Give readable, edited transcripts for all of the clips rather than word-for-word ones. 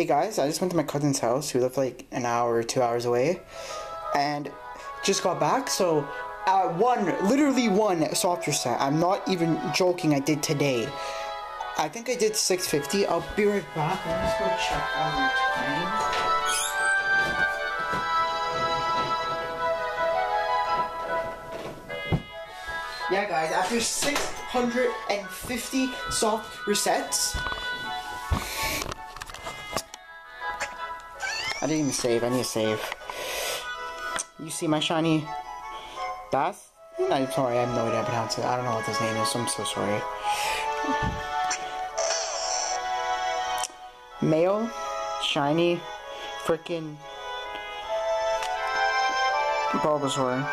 Hey guys, I just went to my cousin's house, who lived like an hour or 2 hours away, and just got back. So literally one software set. I'm not even joking, I did today. I think I did 650. I'll be right back. Let me just go check on my time. Yeah guys, after 650 soft resets, I didn't even save, I need to save. You see my shiny Bass? I'm sorry, I have no idea how to pronounce it. I don't know what his name is, so I'm so sorry. Male, shiny, freaking Bulbasaur.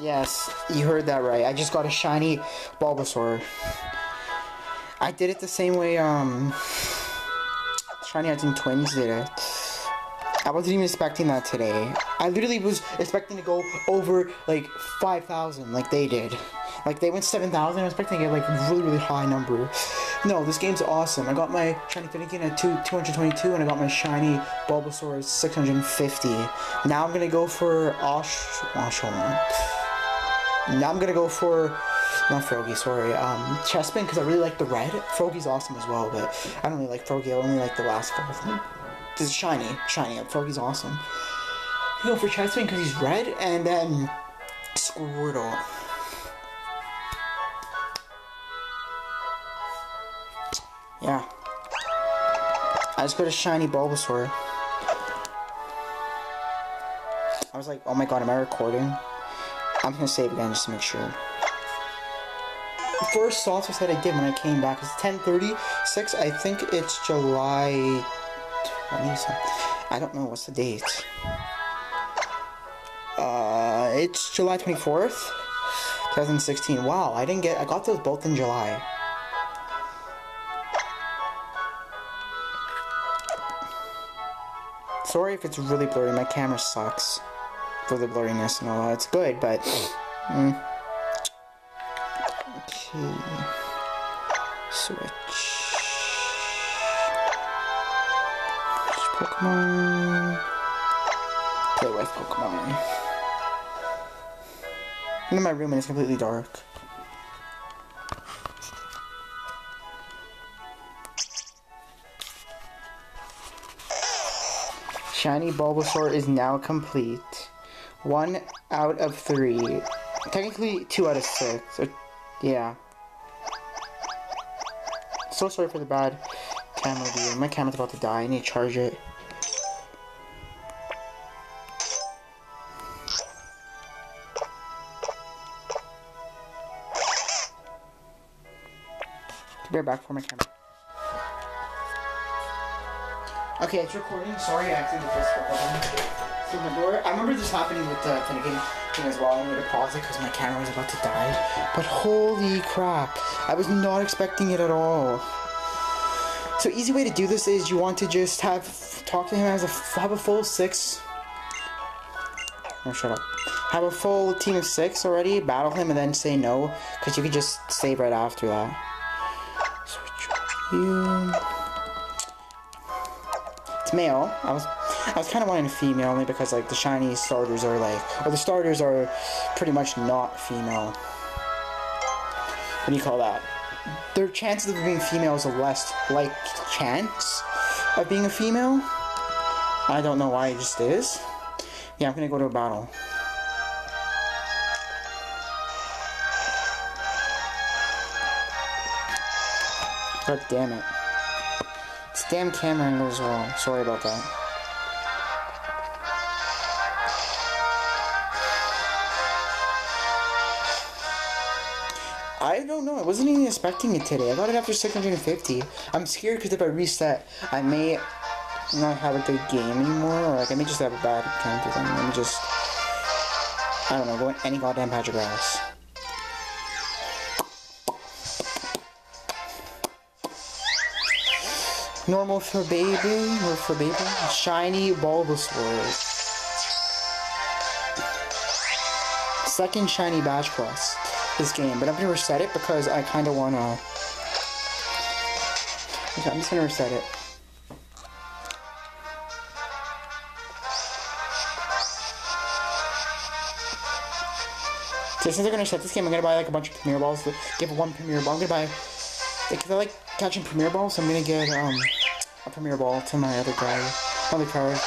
Yes, you heard that right. I just got a shiny Bulbasaur. I did it the same way, Shiny Hunting Twins did it. I wasn't even expecting that today. I literally was expecting to go over like 5,000 like they did. Like they went 7,000, I was expecting to get like a really, really high number. No, this game's awesome. I got my Shiny Fennekin at 222 and I got my Shiny Bulbasaur at 650. Now I'm gonna go for not Froakie, sorry, Chespin, because I really like the red. Froagie's awesome as well, but I don't really like Froakie, I only like the last four of them. This is shiny, Froagie's awesome. You know, for Chespin, because he's red, and then Squirtle. Yeah. I just got a shiny Bulbasaur. I was like, oh my god, am I recording? I'm gonna save again just to make sure. The first software set I did when I came back is 10:36. I think it's July 20-something. I don't know what's the date. It's July 24th, 2016. Wow, I got those both in July. Sorry if it's really blurry. My camera sucks for the blurriness and all that. It's good, but. Switch Pokemon. Play with Pokemon. I'm in my room and it's completely dark. Shiny Bulbasaur is now complete. 1 out of 3. Technically 2 out of 6. Yeah. So sorry for the bad camera view. My camera's about to die. I need to charge it. Bear back for my camera. Okay, it's recording. Sorry, I accidentally pressed the door. I remember this happening with the Finnegan as well. I'm going to pause it because my camera was about to die, but holy crap, I was not expecting it at all. So easy way to do this is you want to just talk to him as a full six. Oh, shut up. Have a full team of six already, battle him, and then say no, because you can just save right after that. It's male. I was kind of wanting a female only because like the shiny starters are like, or the starters are pretty much not female. What do you call that? Their chances of being female is a less like chance of being a female. I don't know why it just is. Yeah, I'm gonna go to a battle. God damn it. It's damn camera angle as well. Sorry about that. I don't know. I wasn't even expecting it today. I got it after 650. I'm scared because if I reset, I may not have a good game anymore. Or like I may just have a bad account or something. Let me just, I don't know, go in any goddamn patch of grass. Normal for baby or for baby. Shiny Bulbasaur. Second shiny badge quest this game, but I'm gonna reset it because I kinda wanna. I'm just gonna reset it. So since I'm gonna set this game, I'm gonna buy like a bunch of Premier Balls. Give one Premier Ball. I'm gonna buy, because I like catching Premier Balls, so I'm gonna get a Premier Ball to my other guy. Another priority.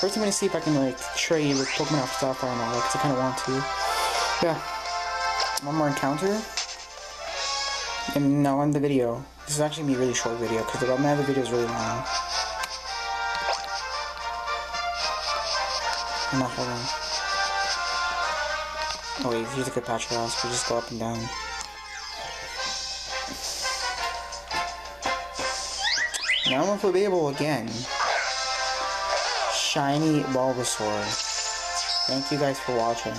First, I'm gonna see if I can like trade with Pokemon off Star Fox and all that, because I kind of want to. Yeah. One more encounter. And now on the video. This is actually me a really short video because my other video is really long. I'm not holding. Oh wait, here's a good patch for us. We just go up and down. Now I don't know if we'll be able again. Shiny Bulbasaur. Thank you guys for watching.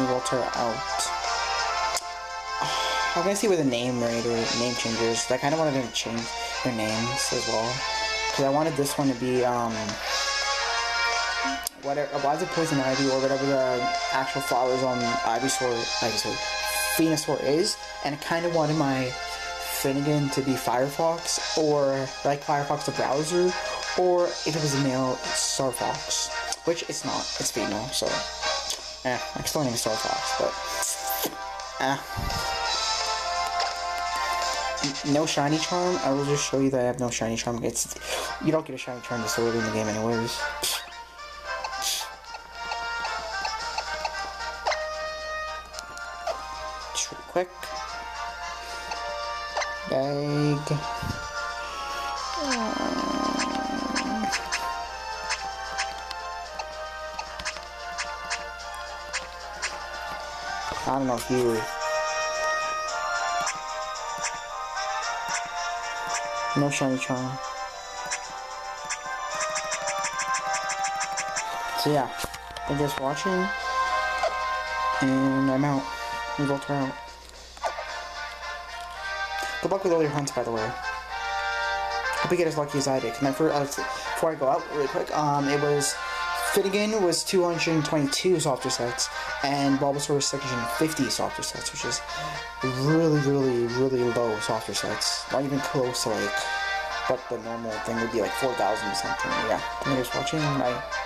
We Walter out. I'm gonna see where the name raid or name changers. I kind of wanted them to change their names as well, because I wanted this one to be whatever. Why is it Poison Ivy or whatever the actual flowers on Ivysaur, Venusaur is? And I kind of wanted my Finnegan to be Firefox, or like Firefox the browser, or if it was a male, Star Fox, which it's not. It's female, so eh. I still name it Star Fox, but eh. No shiny charm. I will just show you that I have no shiny charm. It's, you don't get a shiny charm this early in the game anyways. Just real quick. Bag. I don't know if you... No shiny charm. So yeah, thank you guys for watching, and I'm out. We both are out. Good luck with all your hunts, by the way. Hope you get as lucky as I did. Cause my first, before I go out really quick, it was Finnegan was 222 softer sets, and Bulbasaur was 650 softer sets, which is really, really, really low softer sets. Not even close to like what the normal thing would be, like 4,000 or something. Yeah. Thank you guys for watching. Bye.